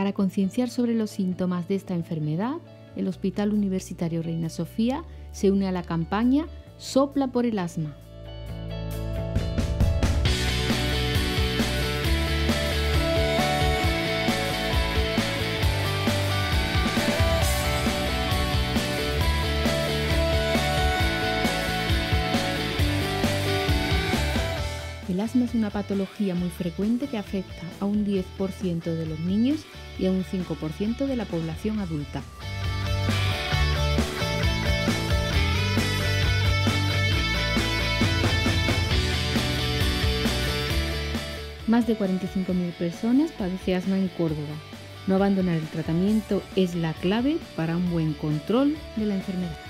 Para concienciar sobre los síntomas de esta enfermedad, el Hospital Universitario Reina Sofía se une a la campaña Sopla por el Asma. El asma es una patología muy frecuente que afecta a un 10% de los niños y a un 5% de la población adulta. Más de 45.000 personas padecen asma en Córdoba. No abandonar el tratamiento es la clave para un buen control de la enfermedad.